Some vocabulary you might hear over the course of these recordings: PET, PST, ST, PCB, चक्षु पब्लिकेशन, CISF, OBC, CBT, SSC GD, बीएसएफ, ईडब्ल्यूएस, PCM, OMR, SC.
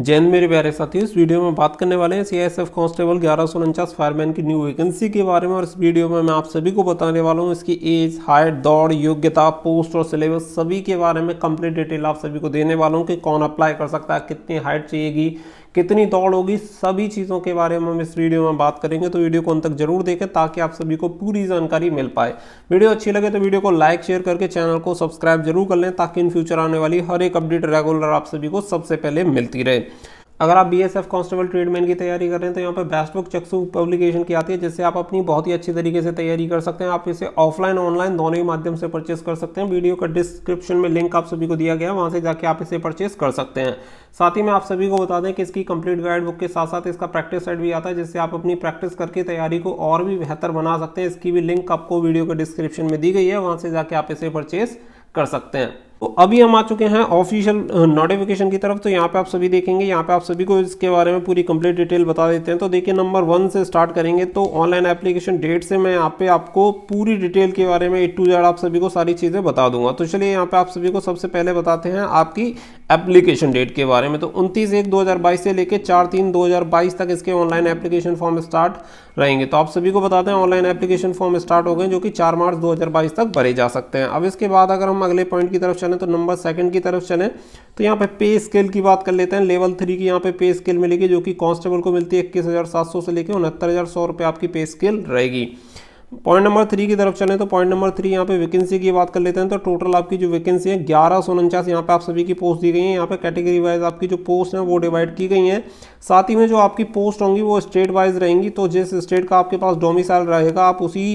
जैन मेरे प्यारे साथियों, इस वीडियो में बात करने वाले हैं सीआईएसएफ कांस्टेबल 1149 फायरमैन की न्यू वैकेंसी के बारे में। और इस वीडियो में मैं आप सभी को बताने वाला हूं इसकी एज, हाइट, दौड़, योग्यता, पोस्ट और सिलेबस सभी के बारे में कंप्लीट डिटेल आप सभी को देने वाला हूं कि कौन अप्लाई कर सकता है, कितनी हाइट चाहिएगी, कितनी दौड़ होगी, सभी चीज़ों के बारे में हम इस वीडियो में बात करेंगे। तो वीडियो को अंत तक जरूर देखें ताकि आप सभी को पूरी जानकारी मिल पाए। वीडियो अच्छी लगे तो वीडियो को लाइक शेयर करके चैनल को सब्सक्राइब जरूर कर लें ताकि इन फ्यूचर आने वाली हर एक अपडेट रेगुलर आप सभी को सबसे पहले मिलती रहे। अगर आप बीएसएफ कांस्टेबल ट्रेडमैन की तैयारी कर रहे हैं तो यहाँ पर बेस्ट बुक चक्षु पब्लिकेशन की आती है, जिससे आप अपनी बहुत ही अच्छी तरीके से तैयारी कर सकते हैं। आप इसे ऑफलाइन ऑनलाइन दोनों ही माध्यम से परचेस कर सकते हैं। वीडियो का डिस्क्रिप्शन में लिंक आप सभी को दिया गया है, वहाँ से जाके आप इसे परचेस कर सकते हैं। साथ ही में आप सभी को बता दें कि इसकी कंप्लीट गाइड बुक के साथ साथ इसका प्रैक्टिस सेट भी आता है, जिससे आप अपनी प्रैक्टिस करके तैयारी को और भी बेहतर बना सकते हैं। इसकी भी लिंक आपको वीडियो के डिस्क्रिप्शन में दी गई है, वहाँ से जाके आप इसे परचेस कर सकते हैं। तो अभी हम आ चुके हैं ऑफिशियल नोटिफिकेशन की तरफ। तो यहाँ पे आप सभी देखेंगे, यहाँ पे आप सभी को इसके बारे में पूरी कंप्लीट डिटेल बता देते हैं। तो देखिए, नंबर 1 से स्टार्ट करेंगे। तो ऑनलाइन एप्लीकेशन डेट से मैं यहाँ पे आपको पूरी डिटेल के बारे में A to Z आप सभी को सारी चीज़ें बता दूंगा। तो चलिए यहाँ पे आप सभी को सबसे पहले बताते हैं आपकी एप्लीकेशन डेट के बारे में। तो 29/1/2022 से लेकर 4/3/2022 तक इसके ऑनलाइन एप्लीकेशन फॉर्म स्टार्ट रहेंगे। तो आप सभी को बताते हैं ऑनलाइन एप्लीकेशन फॉर्म स्टार्ट हो गए, जो कि 4 मार्च 2022 तक भरे जा सकते हैं। अब इसके बाद अगर हम अगले पॉइंट की तरफ चलें, तो नंबर 2 की तरफ चलें तो यहाँ पे पे स्केल की बात कर लेते हैं। लेवल 3 की यहाँ पे पे स्केल मिलेगी, जो कि कांस्टेबल को मिलती है 21,700 से लेकर 69,100 रुपये आपकी पे स्केल रहेगी। पॉइंट नंबर 3 की तरफ चलें तो पॉइंट नंबर 3 यहाँ पे वैकेंसी की बात कर लेते हैं। तो टोटल आपकी जो वैकेंसी है 1149 यहाँ पे आप सभी की पोस्ट दी गई है। यहाँ पे कैटेगरी वाइज आपकी जो पोस्ट है वो डिवाइड की गई है। साथ ही में जो आपकी पोस्ट होंगी वो स्टेट वाइज रहेंगी। तो जिस स्टेट का आपके पास डोमिसाइल रहेगा आप उसी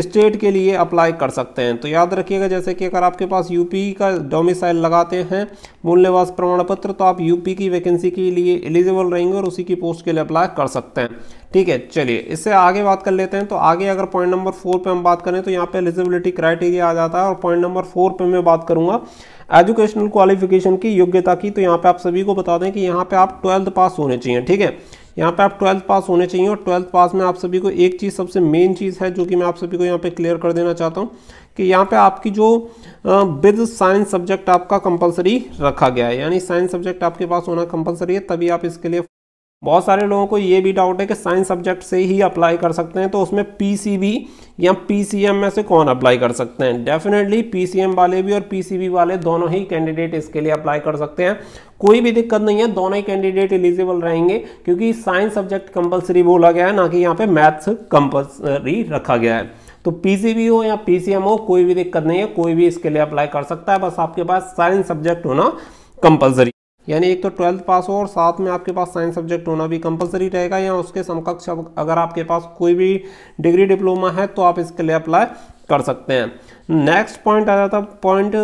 स्टेट के लिए अप्लाई कर सकते हैं। तो याद रखिएगा, जैसे कि अगर आपके पास यूपी का डोमिसाइल लगाते हैं मूल निवास प्रमाण पत्र, तो आप यूपी की वैकेंसी के लिए एलिजिबल रहेंगे और उसी की पोस्ट के लिए अप्लाई कर सकते हैं। ठीक है, चलिए इससे आगे बात कर लेते हैं। तो आगे अगर पॉइंट नंबर 4 पे हम बात करें तो यहाँ पे एलिजिबिलिटी क्राइटेरिया आ जाता है। और पॉइंट नंबर 4 पे मैं बात करूँगा एजुकेशनल क्वालिफिकेशन की, योग्यता की। तो यहाँ पे आप सभी को बता दें कि यहाँ पे आप 12th पास होने चाहिए। ठीक है, यहाँ पे आप 12th पास होने चाहिए। और 12th पास में आप सभी को एक चीज़ सबसे मेन चीज़ है जो कि मैं आप सभी को यहाँ पे क्लियर कर देना चाहता हूँ कि यहाँ पे आपकी जो विद साइंस सब्जेक्ट आपका कंपलसरी रखा गया है, यानी साइंस सब्जेक्ट आपके पास होना कंपलसरी है। तभी आप इसके लिए, बहुत सारे लोगों को ये भी डाउट है कि साइंस सब्जेक्ट से ही अप्लाई कर सकते हैं, तो उसमें PCB या PCM में से कौन अप्लाई कर सकते हैं। डेफिनेटली PCM वाले भी और PCB वाले दोनों ही कैंडिडेट इसके लिए अप्लाई कर सकते हैं, कोई भी दिक्कत नहीं है। दोनों ही कैंडिडेट एलिजिबल रहेंगे क्योंकि साइंस सब्जेक्ट कंपलसरी बोला गया है, ना कि यहाँ पे मैथ्स कंपलसरी रखा गया है। तो PCB हो या PCM हो, कोई भी दिक्कत नहीं है, कोई भी इसके लिए अप्लाई कर सकता है। बस आपके पास साइंस सब्जेक्ट होना कंपलसरी, यानी एक तो 12th पास हो और साथ में आपके पास साइंस सब्जेक्ट होना भी कंपलसरी रहेगा, या उसके समकक्ष अगर आपके पास कोई भी डिग्री डिप्लोमा है तो आप इसके लिए अप्लाई कर सकते हैं। नेक्स्ट पॉइंट आ जाता है, पॉइंट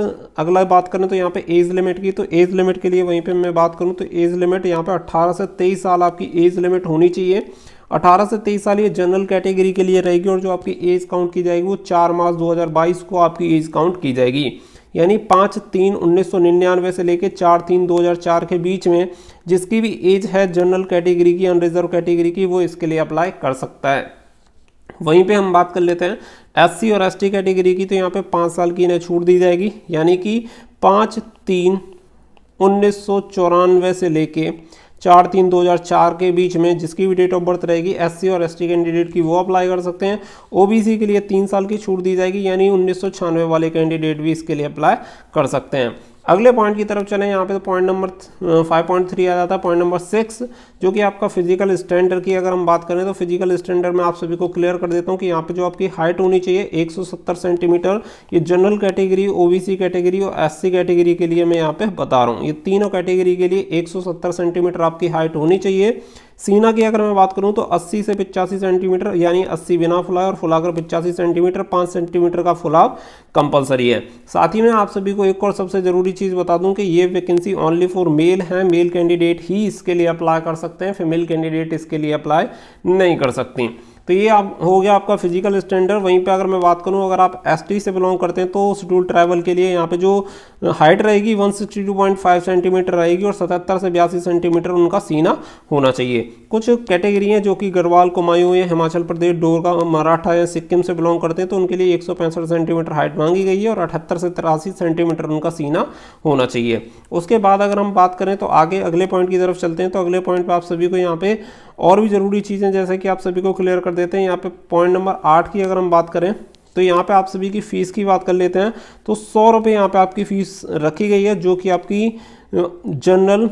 अगला बात करें तो यहाँ पे एज लिमिट की। तो एज लिमिट के लिए वहीं पे मैं बात करूँ तो एज लिमिट यहाँ पे 18 से 23 साल आपकी एज लिमिट होनी चाहिए। 18 से 23 साल ये जनरल कैटेगरी के लिए रहेगी। और जो आपकी एज काउंट की जाएगी वो 4 मार्च 2022 को आपकी एज काउंट की जाएगी, यानी 5/3/1999 से लेकर 4/3/2004 के बीच में जिसकी भी एज है जनरल कैटेगरी की, अनरिजर्व कैटेगरी की, वो इसके लिए अप्लाई कर सकता है। वहीं पे हम बात कर लेते हैं SC और ST कैटेगरी की। तो यहाँ पे 5 साल की इन्हें छूट दी जाएगी, यानी कि 5/3/1994 से लेके 4/3/2004 के बीच में जिसकी भी डेट ऑफ बर्थ रहेगी SC और ST कैंडिडेट की, वो अप्लाई कर सकते हैं। OBC के लिए 3 साल की छूट दी जाएगी, यानी 1996 वाले कैंडिडेट भी इसके लिए अप्लाई कर सकते हैं। अगले पॉइंट की तरफ चलें, यहाँ पे तो पॉइंट नंबर 5.3 आ जाता है। पॉइंट नंबर 6 जो कि आपका फिजिकल स्टैंडर्ड की अगर हम बात करें तो फिजिकल स्टैंडर्ड में आप सभी को क्लियर कर देता हूँ कि यहाँ पे जो आपकी हाइट होनी चाहिए 170 सेंटीमीटर, ये जनरल कैटेगरी, OBC कैटेगरी और SC कैटेगरी के लिए मैं यहाँ पे बता रहा हूँ। ये तीनों कैटेगरी के लिए 170 सेंटीमीटर आपकी हाइट होनी चाहिए। सीना की अगर मैं बात करूं तो 80 से 85 सेंटीमीटर, यानी 80 बिना फुलाए और फुलाकर 85 सेंटीमीटर, 5 सेंटीमीटर का फुलाव कंपलसरी है। साथ ही में आप सभी को एक और सबसे ज़रूरी चीज़ बता दूं कि ये वैकेंसी ओनली फॉर मेल है, मेल कैंडिडेट ही इसके लिए अप्लाई कर सकते हैं, फीमेल कैंडिडेट इसके लिए अप्लाई नहीं कर सकती। तो ये आप हो गया आपका फिजिकल स्टैंडर्ड। वहीं पे अगर मैं बात करूं, अगर आप एसटी से बिलोंग करते हैं तो स्टूल ट्रैवल के लिए यहाँ पे जो हाइट रहेगी 162.5 सेंटीमीटर रहेगी और 77 से 82 सेंटीमीटर उनका सीना होना चाहिए। कुछ कैटेगरी हैं जो कि गढ़वाल, कुमायूं, हिमाचल प्रदेश, डोगरा, मराठा या सिक्किम से बिलोंग करते हैं तो उनके लिए 165 सेंटीमीटर हाइट मांगी गई है और 78 से 83 सेंटीमीटर उनका सीना होना चाहिए। उसके बाद अगर हम बात करें तो आगे अगले पॉइंट की तरफ चलते हैं। तो अगले पॉइंट पर आप सभी को यहाँ पे और भी ज़रूरी चीज़ें जैसे कि आप सभी को क्लियर कर देते हैं। यहाँ पे पॉइंट नंबर 8 की अगर हम बात करें तो यहाँ पे आप सभी की फ़ीस की बात कर लेते हैं। तो 100 रुपये यहाँ पे आपकी फ़ीस रखी गई है जो कि आपकी जनरल,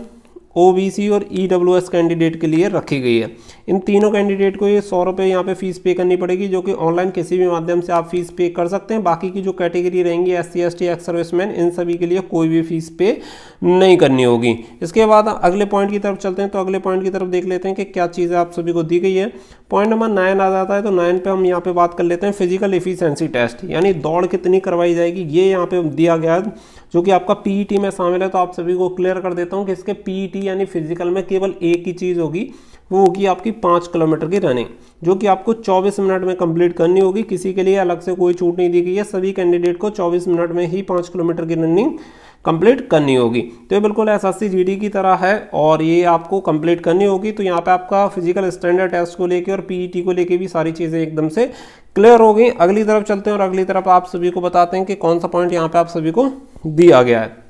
ओबीसी और ईडब्ल्यूएस कैंडिडेट के लिए रखी गई है। इन तीनों कैंडिडेट को ये 100 रुपये यहाँ पे फ़ीस पे करनी पड़ेगी, जो कि ऑनलाइन किसी भी माध्यम से आप फीस पे कर सकते हैं। बाकी की जो कैटेगरी रहेंगी SC ST, एक्स सर्विसमैन, इन सभी के लिए कोई भी फीस पे नहीं करनी होगी। इसके बाद अगले पॉइंट की तरफ चलते हैं। तो अगले पॉइंट की तरफ देख लेते हैं कि क्या चीज़ें आप सभी को दी गई है। पॉइंट नंबर 9 आ जाता है। तो 9 पे हम यहाँ पे बात कर लेते हैं फिजिकल एफिशिएंसी टेस्ट, यानी दौड़ कितनी करवाई जाएगी ये यहाँ पे दिया गया है, जो कि आपका PET में शामिल है। तो आप सभी को क्लियर कर देता हूँ कि इसके PET यानी फिजिकल में केवल एक ही चीज़ होगी, वो होगी आपकी 5 किलोमीटर की रनिंग, जो कि आपको 24 मिनट में कंप्लीट करनी होगी। किसी के लिए अलग से कोई छूट नहीं दी गई है, सभी कैंडिडेट को 24 मिनट में ही 5 किलोमीटर की रनिंग कंप्लीट करनी होगी। तो ये बिल्कुल SSC GD की तरह है और ये आपको कंप्लीट करनी होगी। तो यहाँ पे आपका फिजिकल स्टैंडर्ड टेस्ट को लेके और PET को लेके भी सारी चीज़ें एकदम से क्लियर हो गई। अगली तरफ चलते हैं और अगली तरफ आप सभी को बताते हैं कि कौन सा पॉइंट यहाँ पे आप सभी को दिया गया है।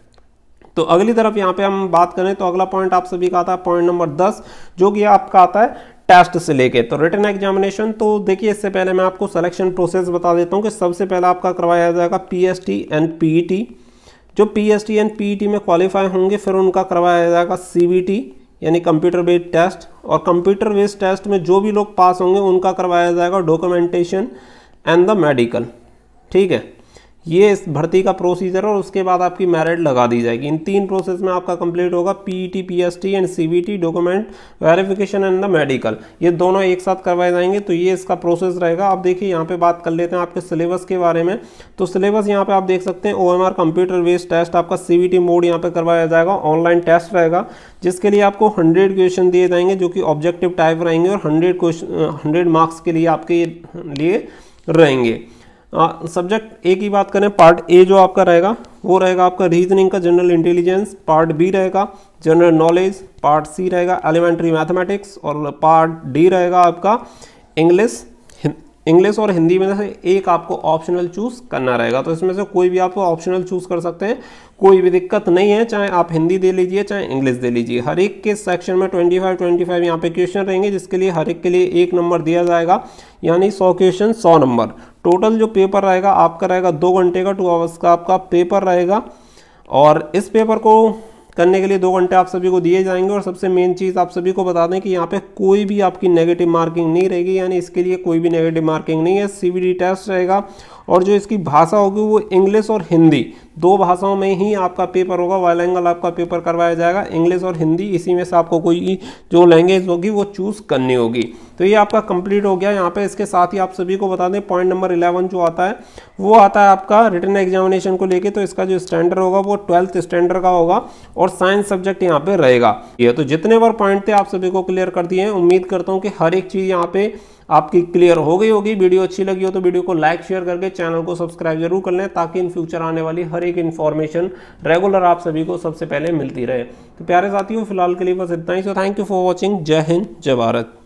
तो अगली तरफ यहाँ पे हम बात करें तो अगला पॉइंट आप सभी का आता है पॉइंट नंबर 10, जो कि आपका आता है टेस्ट से लेके तो रिटन एग्जामिनेशन। तो देखिए, इससे पहले मैं आपको सिलेक्शन प्रोसेस बता देता हूँ कि सबसे पहला आपका करवाया जाएगा PST एंड PET। जो PST एंड PET में क्वालिफाई होंगे, फिर उनका करवाया जाएगा CBT यानी कंप्यूटर बेस्ड टेस्ट, और कंप्यूटर बेस्ड टेस्ट में जो भी लोग पास होंगे उनका करवाया जाएगा डॉक्यूमेंटेशन एंड द मेडिकल। ठीक है, ये इस भर्ती का प्रोसीजर है और उसके बाद आपकी मेरिट लगा दी जाएगी। इन तीन प्रोसेस में आपका कंप्लीट होगा PET, PST and CBT, document verification and the medical. ये दोनों एक साथ करवाए जाएंगे, तो ये इसका प्रोसेस रहेगा। आप देखिए, यहाँ पे बात कर लेते हैं आपके सिलेबस के बारे में। तो सिलेबस यहाँ पे आप देख सकते हैं, OMR कंप्यूटर बेस्ड टेस्ट, आपका CBT मोड यहाँ पे करवाया जाएगा, ऑनलाइन टेस्ट रहेगा, जिसके लिए आपको 100 क्वेश्चन दिए जाएंगे जो कि ऑब्जेक्टिव टाइप रहेंगे और 100 मार्क्स के लिए आपके लिए रहेंगे। सब्जेक्ट ए की बात करें, पार्ट ए जो आपका रहेगा वो रहेगा आपका रीजनिंग का, जनरल इंटेलिजेंस। पार्ट बी रहेगा जनरल नॉलेज, पार्ट सी रहेगा एलिमेंट्री मैथमेटिक्स और पार्ट डी रहेगा आपका इंग्लिश और हिंदी में से एक आपको ऑप्शनल चूज़ करना रहेगा। तो इसमें से कोई भी आपको ऑप्शनल चूज़ कर सकते हैं, कोई भी दिक्कत नहीं है, चाहे आप हिंदी दे लीजिए चाहे इंग्लिश दे लीजिए। हर एक के सेक्शन में 25 यहाँ पे क्वेश्चन रहेंगे, जिसके लिए हर एक के लिए 1 नंबर दिया जाएगा, यानी 100 क्वेश्चन 100 नंबर। टोटल जो पेपर रहेगा आपका रहेगा 2 घंटे का, 2 आवर्स का आपका पेपर रहेगा और इस पेपर को करने के लिए 2 घंटे आप सभी को दिए जाएंगे। और सबसे मेन चीज़ आप सभी को बता दें कि यहाँ पे कोई भी आपकी नेगेटिव मार्किंग नहीं रहेगी, यानी इसके लिए कोई भी नेगेटिव मार्किंग नहीं है। CBT टेस्ट रहेगा और जो इसकी भाषा होगी वो इंग्लिश और हिंदी, 2 भाषाओं में ही आपका पेपर होगा, बायलिंगुअल आपका पेपर करवाया जाएगा, इंग्लिश और हिंदी। इसी में से आपको कोई जो लैंग्वेज होगी वो चूज़ करनी होगी। तो ये आपका कंप्लीट हो गया यहाँ पे। इसके साथ ही आप सभी को बता दें पॉइंट नंबर 11 जो आता है वो आता है आपका रिटन एग्जामिनेशन को लेके। तो इसका जो स्टैंडर्ड होगा वो 12th स्टैंडर्ड का होगा और साइंस सब्जेक्ट यहाँ पे रहेगा। ये तो जितने बार पॉइंट थे आप सभी को क्लियर कर दिए हैं। उम्मीद करता हूँ कि हर एक चीज़ यहाँ पे आपकी क्लियर हो गई होगी। वीडियो अच्छी लगी हो तो वीडियो को लाइक शेयर करके चैनल को सब्सक्राइब जरूर कर लें, ताकि इन फ्यूचर आने वाली हर एक इन्फॉर्मेशन रेगुलर आप सभी को सबसे पहले मिलती रहे। तो प्यारे साथियों, फिलहाल के लिए बस इतना ही। So thank you for watching. जय हिंद, जय भारत।